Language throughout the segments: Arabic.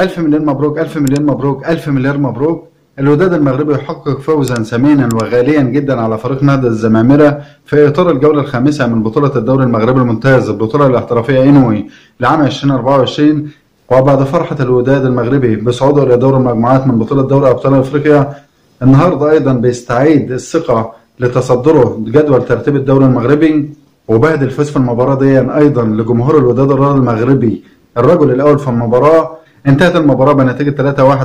ألف مليون مبروك، ألف مليون مبروك، ألف مليار مبروك. الوداد المغربي يحقق فوزا ثمينا وغاليا جدا على فريق نهضة الزمامرة في إطار الجولة الخامسة من بطولة الدوري المغربي الممتاز البطولة الاحترافية إنوي لعام 2024. وبعد فرحة الوداد المغربي بصعوده إلى دور المجموعات من بطولة دوري ابطال افريقيا، النهارده أيضا بيستعيد الثقة لتصدره جدول ترتيب الدوري المغربي، وبعد الفوز في المباراة دي أيضا لجمهور الوداد المغربي الرجل الأول في المباراة. انتهت المباراة بنتيجة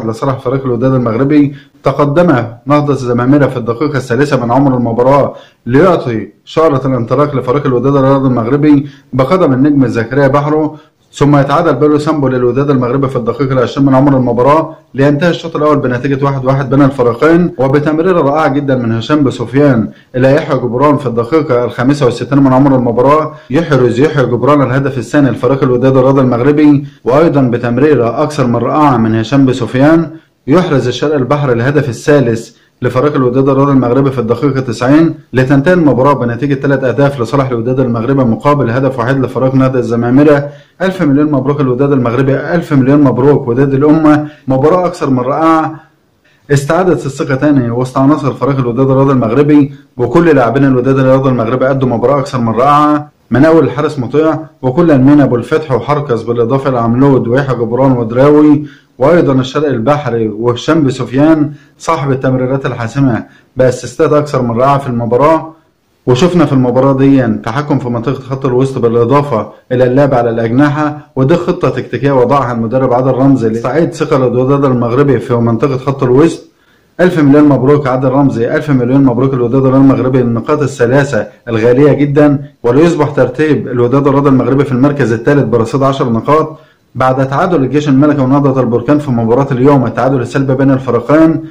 3-1 لصالح فريق الوداد المغربي. تقدم نهضة الزمامرة في الدقيقة الثالثة من عمر المباراة ليعطي شعرة الانطلاق لفريق الوداد المغربي بقدم النجم زكريا بحره، ثم يتعادل بالو سامبول للوداد المغربي في الدقيقة العشرين من عمر المباراة لينتهي الشوط الأول بنتيجة 1-1 بين الفريقين، وبتمريرة رائعة جدا من هشام بوسفيان إلى يحيى جبران في الدقيقة ال65 من عمر المباراة يحرز يحيى جبران الهدف الثاني لفريق الوداد المغربي، وأيضا بتمريرة أكثر من رائعة من هشام بوسفيان يحرز الشارق البحر الهدف الثالث لفريق الوداد المغربي في الدقيقة 90 لتنتهي المباراة بنتيجة 3 أهداف لصالح الوداد المغربي مقابل هدف واحد لفريق نهضة الزمامرة. ألف مليون مبروك الوداد المغربي، ألف مليون مبروك وداد الأمة. مباراة أكثر من رائعة استعادت الثقة تاني وسط عناصر فريق الوداد المغربي، وكل لاعبين الوداد المغربي أدوا مباراة أكثر من رائعة من أول الحارس مطيع وكل المينا أبو الفتح وحركز بالإضافة لعملود ويحيى جبران ودراوي، وايضا الشرق البحري وهشام بوسفيان صاحب التمريرات الحاسمه باسيستات اكثر من رائعه في المباراه. وشفنا في المباراه دي تحكم في منطقه خط الوسط بالاضافه الى اللعب على الاجنحه، ودي خطه تكتيكيه وضعها المدرب عادل رمزي لتعيد ثقه الوداد المغربي في منطقه خط الوسط. ألف مليون مبروك عادل رمزي، ألف مليون مبروك الوداد المغربي النقاط الثلاثة الغاليه جدا، وليصبح ترتيب الوداد المغربي في المركز الثالث برصيد 10 نقاط بعد تعادل الجيش الملكي ونهضة البركان في مباراة اليوم التعادل السلبي بين الفريقين.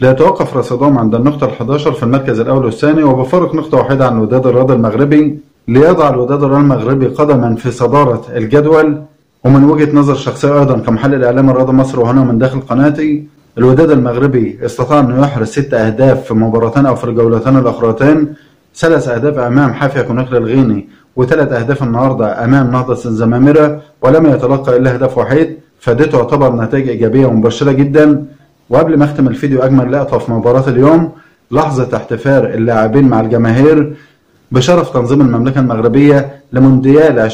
لا يتوقف رصيدهم عند النقطة 11 في المركز الأول والثاني وبفارق نقطة واحدة عن الوداد المغربي، ليضع الوداد المغربي قدما في صدارة الجدول. ومن وجهة نظر شخصية أيضا كمحلل إعلام الرياضة مصر وهنا من داخل قناتي، الوداد المغربي استطاع أن يحرز 6 أهداف في مباراتين أو في الجولتين الأخرتين، 3 أهداف أمام حافية كوناكري الغيني و3 أهداف النهارده أمام نهضة الزمامرة، ولم يتلقى إلا هدف وحيد، فدي تعتبر نتائج إيجابية ومبشرة جدا. وقبل ما أختم الفيديو أجمل لقطة في مباراة اليوم، لحظة احتفال اللاعبين مع الجماهير بشرف تنظيم المملكة المغربية لمونديال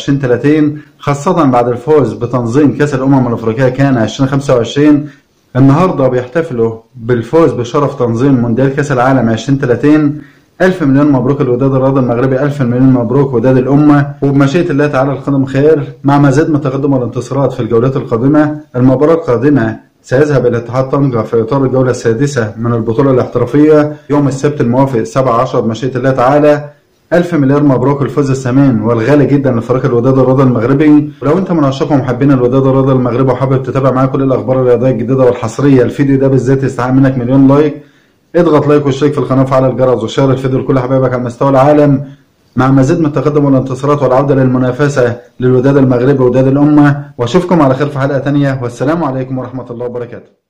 2030، خاصة بعد الفوز بتنظيم كأس الأمم الأفريقية كان 2025. النهارده بيحتفلوا بالفوز بشرف تنظيم مونديال كأس العالم 2030. ألف مليون مبروك الوداد المغربي، ألف مليون مبروك وداد الأمة، وبمشيئة الله تعالى القادم خير. مع مزيد من تقدم الانتصارات في الجولات القادمة، المباراة القادمة سيذهب إلى اتحاد طنجة في إطار الجولة السادسة من البطولة الاحترافية يوم السبت الموافق 7/10 بمشيئة الله تعالى. ألف مليار مبروك الفوز الثمين والغالي جدا لفريق الوداد المغربي. ولو أنت من عشاق ومحبين الوداد المغربي وحابب تتابع معايا كل الأخبار الرياضية الجديدة والحصرية، الفيديو ده بالذات يستحق منك مليون لايك. اضغط لايك واشترك في القناه وفعل الجرس وشارك الفيديو لكل حبايبك على مستوى العالم. مع مزيد من التقدم والانتصارات والعوده للمنافسه للوداد المغربي ووداد الامه، واشوفكم على خير في حلقه ثانيه، والسلام عليكم ورحمه الله وبركاته.